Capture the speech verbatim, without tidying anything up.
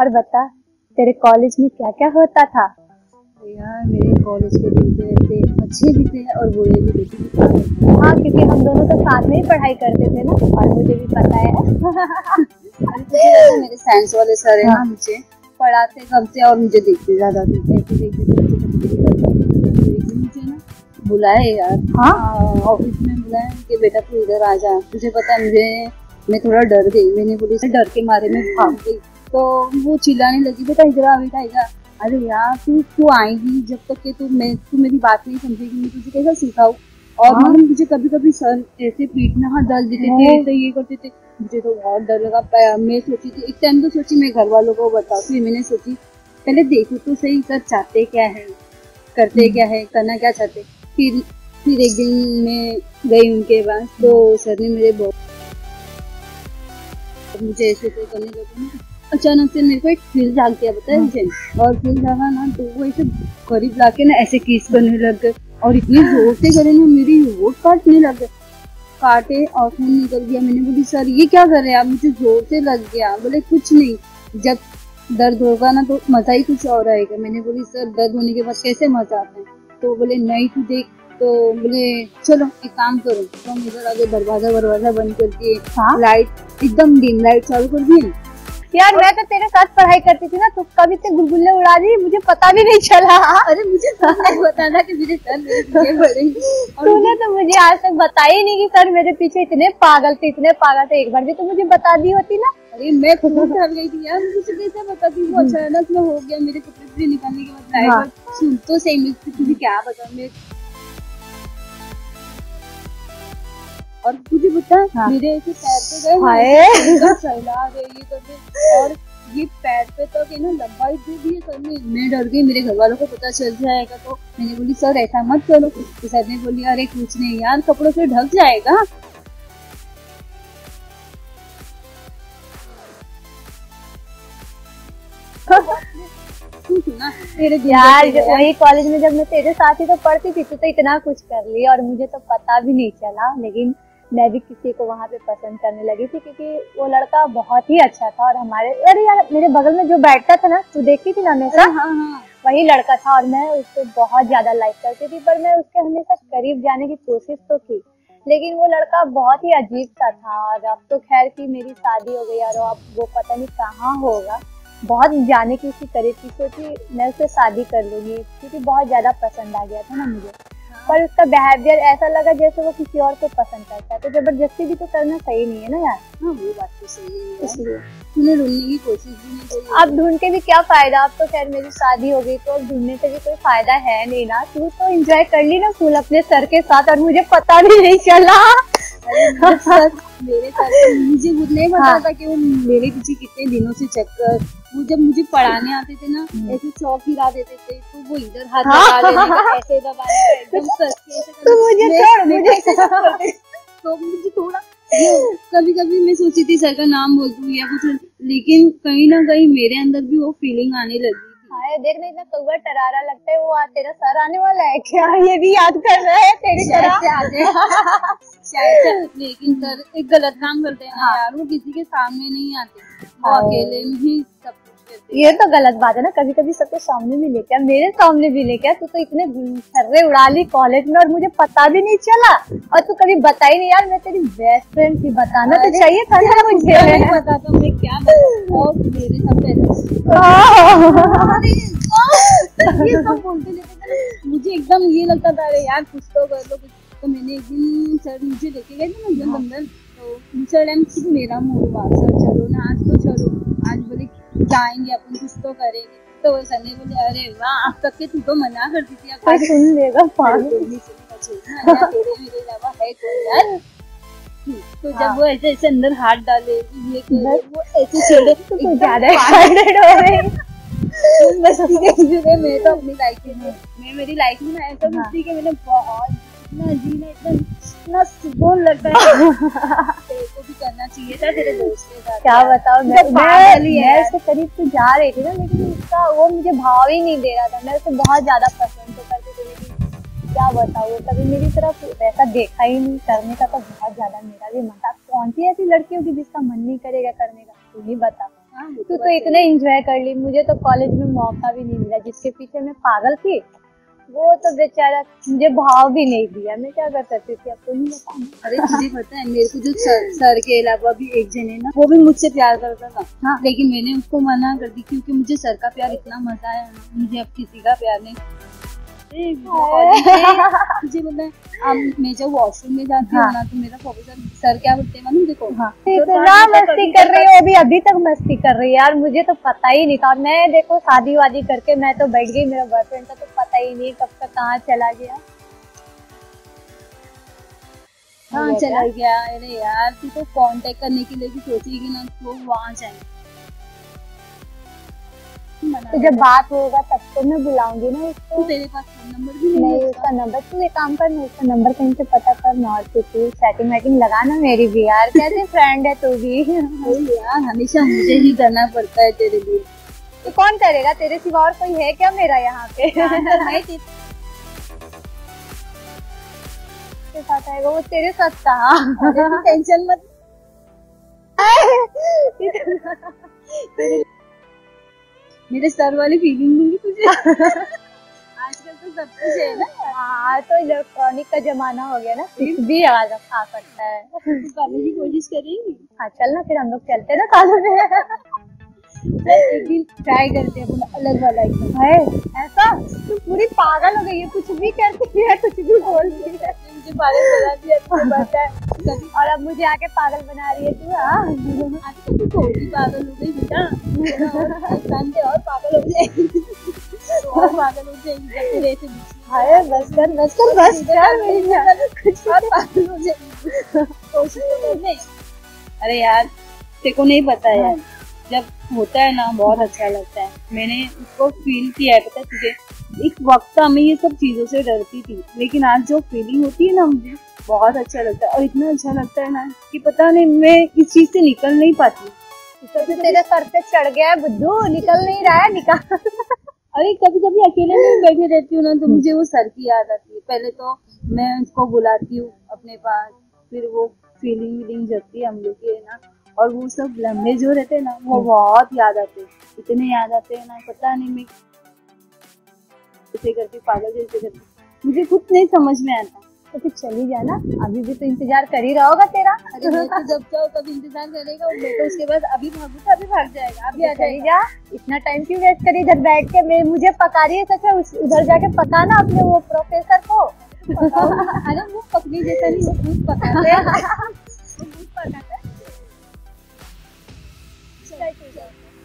और बता तेरे कॉलेज में क्या क्या होता था? यार मेरे कॉलेज के दिन रहते अच्छे भी थे और बुरे भी थे। हाँ क्योंकि हम दोनों तो साथ में ही पढ़ाई करते थे ना, और मुझे भी पता है। मेरे साइंस वाले सर हैं, मुझे पढ़ाते कम थे और मुझे देखते ज्यादा थे। मुझे ना बुलाए यार, हाँ ऑफिस में बुलाए कि बेटा तू इधर आ जा। मुझे पता, मुझे मैं थोड़ा डर गई। मैंने बोली डर के मारे में भाग गई, तो वो चिल्लाने लगी बेटा इधर आ, बेटा इधर। अरे यार तू क्यों आएगी, जब तक कि तू मैं तू मेरी बात नहीं समझेगी मैं तुझे कैसा सिखाऊं। और हाँ? मतलब मुझे कभी कभी सर ऐसे पीटना हाथ डाल देते थे, तो ये करते थे। मुझे तो बहुत डर लगा। मैं सोची थी एक टाइम, तो सोची मैं घर वालों को बताऊँ, फिर मैंने सोची पहले देखो तो सही सर चाहते क्या है, करते क्या है, करना क्या चाहते। फिर फिर एक दिन मैं गई उनके पास, तो सर ने मेरे बहुत मुझे ऐसे तो करने लगे। अचानक से मेरे को एक फील जाग गया, पता है मुझे। और फील जागा ना तो वो ऐसे करीब लाके ना ऐसे किस करने लग गए, और इतनी जोर से करे ना मेरी होंठ काटने लग गए, काटे और खून निकल गया। मैंने बोली सर ये क्या कर रहे हैं आप, मुझे जोर से लग गया। बोले कुछ नहीं, जब दर्द होगा ना तो मजा ही कुछ और आएगा। मैंने बोली सर दर्द होने के बाद कैसे मजा आता है। तो बोले नहीं तू देख, तो बोले चलो एक काम करो। तो इधर आगे दरवाजा वरवाजा बंद कर दिए, लाइट एकदम डिम लाइट चालू कर दिए। यार मैं तो तेरे साथ पढ़ाई करती थी ना, तो कभी से गुलगुले उड़ा दी, मुझे पता भी नहीं चला। अरे मुझे बताना कि मेरे सर मेरे बड़े, तूने तो मुझे आज तक बताया ही नहीं कि सर मेरे पीछे इतने पागल थे इतने पागल थे एक बार भी तो मुझे बता दी होती ना। अरे मैं खुद डर गई थी यार, मुझे कैसे बताती। वो अचानक में हो गया, मेरे कपड़े निकालने के बाद सुन तो सही तुझे क्या बताऊं मैं। और तुझे बता हाँ। मेरे ऐसे पैर पे गए गए ये करके, और ये पैर पे तक तो ना लंबाई दे दी है सर ने। मैं डर गई, मेरे घर वालों को पता चल जाएगा। तो मैंने बोली सर ऐसा मत करो। तो सर ने बोली अरे कुछ नहीं यार, कपड़ों से ढक जाएगा। तेरे यार वही कॉलेज में जब मैं तेरे साथ ही तो पढ़ती थी, तू तो इतना कुछ कर ली और मुझे तो पता भी नहीं चला। लेकिन मैं भी किसी को वहाँ पे पसंद करने लगी थी, क्योंकि वो लड़का बहुत ही अच्छा था। और हमारे अरे यार मेरे बगल में जो बैठता था ना, तू देखती थी ना हमेशा, हाँ, हाँ। वही लड़का था और मैं उसको बहुत ज्यादा लाइक करती थी। पर मैं उसके हमेशा करीब जाने की कोशिश तो की, लेकिन वो लड़का बहुत ही अजीब सा था। और अब तो खैर की मेरी शादी हो गई, और अब वो पता नहीं कहाँ होगा। बहुत जाने की उसकी करीब थी, सोची मैं उससे शादी कर लूंगी, क्योंकि बहुत ज्यादा पसंद आ गया था ना मुझे। हाँ। पर उसका बिहेवियर ऐसा लगा जैसे वो किसी और को पसंद करता है, तो जबरदस्ती भी तो करना सही नहीं है ना यार। हाँ वो बात तो सही है, इसलिए तूने ढूंढने की कोशिश भी नहीं की। अब ढूंढ के भी क्या फायदा, अब तो खैर मेरी शादी हो गई, तो अब ढूंढने से भी कोई फायदा है नहीं ना। तू तो एंजॉय कर ली ना फूल अपने सर के साथ, और मुझे पता भी नहीं चला। मेरे साथ मुझे खुद नहीं पता था कि वो मेरे पीछे कितने दिनों से चक्कर। वो जब मुझे पढ़ाने आते थे ना, ऐसे चौक हिला देते थे, तो वो इधर हाथ दबा लेते, ऐसे दबा लेते, एकदम सस्ते। तो मुझे थोड़ा कभी कभी मैं सोचती थी सर का नाम बोल दूं या कुछ, लेकिन कहीं ना कहीं मेरे अंदर भी वो फीलिंग आने लगी। हाय देख ना इतना कौवा टरारा लगता है, वो आज तेरा सर आने वाला है क्या, ये भी याद कर रहा है तेरी तरह। लेकिन सर एक गलत काम करते हैं हाँ। यार वो किसी के सामने नहीं आते, वो अकेले में ही सब कुछ करते हैं। ये तो गलत बात है ना, कभी कभी सबके सामने भी लेके आ, मेरे सामने भी लेके आ। तू तो इतने सर्रे उड़ा ली कॉलेज में और मुझे पता भी नहीं चला, और तू कभी बताई नहीं। यार मैं तेरी बेस्ट फ्रेंड थी, बताना तो चाहिए था ना मुझे। नहीं बताता मैं क्या बताऊं, और मेरे सब ये सब बोलते रहते थे। मुझे एकदम ये लगता था अरे यार कुछ तो कर लो। तो मैंने एक दिन सर मुझे लेके गए थे ना जब अंदर, तो सर एम सिर्फ मेरा मूड हुआ सर चलो ना आज, तो चलो आज बोले जाएंगे अपन कुछ तो करेंगे। तो वो सर ने बोले अरे वाह अब तक के तू तो मना करती थी, अब सुन लेगा मेरे अलावा है कोई यार। तो जब वो ऐसे ऐसे अंदर हाथ डाले ये वो ऐसे छेड़े तो ज्यादा मस्ती के जुड़े। मैं तो अपनी लाइफ में मैं मेरी लाइफ में ना ऐसा मस्ती के मैंने बहुत इतना जीना इतना इतना सुकून लगता है। तेरे को भी करना चाहिए था तेरे दोस्त के साथ, क्या बताओ। मैं मैं उसके करीब तो जा रही थी ना, लेकिन उसका वो मुझे भाव ही नहीं दे रहा था। मैं उसे बहुत ज्यादा पसंद तो करती थी, लेकिन क्या बताओ कभी मेरी तरफ वैसा देखा ही नहीं। करने का तो बहुत ज्यादा मेरा भी मन था। कौन सी ऐसी लड़की होगी जिसका मन नहीं करेगा करने का, तुम ही बता। हाँ तू तो इतना एंजॉय कर ली, मुझे तो कॉलेज में मौका भी नहीं मिला। जिसके पीछे मैं पागल थी वो तो बेचारा मुझे भाव भी नहीं दिया, मैं क्या कर सकती थी, आपको नहीं पता। अरे तुझे पता है मेरे को जो सर, सर के अलावा भी एक जन है ना, वो भी मुझसे प्यार करता था हाँ। लेकिन मैंने उसको मना कर दी क्योंकि मुझे सर का प्यार इतना मजा आया, मुझे अब किसी का प्यार नहीं। मुझे मतलब अब मैं जब वॉशरूम में जाती हूँ ना तो मेरा प्रोफेसर सर क्या बोलते हैं मालूम, देखो इतना मस्ती कर रही है, वो भी अभी तक मस्ती कर रही है यार, मुझे तो पता ही नहीं था। और मैं देखो शादी वादी करके मैं तो बैठ गई, मेरा बॉयफ्रेंड का तो पता ही नहीं कब तक कहाँ चला गया। हाँ चला गया। अरे यार तू तो कॉन्टेक्ट करने के लिए भी सोचेगी ना, तो वहाँ जाएंगे तो जब बात होगा तब तो मैं बुलाऊंगी ना इसको। तेरे पास फोन नंबर भी नहीं, नहीं उसका नंबर। तू एक काम करना, उसका नंबर कहीं से पता करना और तू सेटिंग वेटिंग लगाना मेरी भी यार, कैसे फ्रेंड है तू भी यार, हमेशा मुझे ही करना पड़ता है तेरे लिए। तो कौन करेगा, तेरे सिवा और कोई है क्या मेरा यहाँ पे? साथ आएगा वो तेरे साथ कहा, टेंशन मत। मेरे सर वाली फीलिंग दूंगी तुझे। आजकल तो सब कुछ है ना, हाँ तो इलेक्ट्रॉनिक का जमाना हो गया ना, कुछ भी आवाज आ सकता है। कॉलेज की कोशिश करेंगी। हाँ चल ना, फिर हम लोग चलते ना कॉलेज में। एक दिन ट्राई करते हैं अलग वाला है ऐसा। तू पूरी पागल हो गई है, कुछ भी करती है, कुछ भी बोलती है, मुझे पागल बना दिया तुझे पता है। और अब मुझे आके पागल बना रही है तू। हाँ आजकल तू थोड़ी पागल हो गई बेटा, और पागल हो जाएगी, और पागल हो जाएगी। अरे बस कर बस कर बस यार, मेरी कुछ और पागल हो जाएगी, कोशिश तो करने। अरे यार तेरे को नहीं पता यार, जब होता है ना बहुत अच्छा लगता है। मैंने उसको फील किया है पता है तुझे, एक वक्त में ये सब चीज़ों से डरती थी, लेकिन आज जो फीलिंग होती है ना मुझे बहुत अच्छा लगता है। और इतना अच्छा लगता है ना कि पता नहीं मैं इस चीज़ से निकल नहीं पाती। तो तो तेरे सर पे चढ़ गया है बुद्धू, निकल नहीं रहा है निकल। अरे कभी कभी अकेले में बैठे रहती हूँ ना तो मुझे वो सर की याद आती है। पहले तो मैं उसको बुलाती हूँ अपने पास, फिर वो फीलिंग वीलिंग जगती है हम लोग की है ना, और वो सब लम्बे जो रहते हैं ना वो बहुत याद आते हैं, इतने याद आते हैं ना पता नहीं मैं ऐसे करके पागल जैसे करती, मुझे खुद नहीं समझ में आता। तो फिर चली जाना, अभी भी तो इंतजार कर ही रहा होगा तेरा। अरे मैं तो जब जाओ तब इंतजार करेगा, मैं तो उसके बाद अभी भागू तो अभी भाग जाएगा। अभी आ जाएगा, इतना टाइम क्यों वेस्ट करी इधर बैठ के। मैं मुझे पका रही है सच में, उधर जाके पकाना अपने वो प्रोफेसर को। अरे वो पकने जैसा नहीं, वो भूत पकाते हैं, भूत पकाते हैं।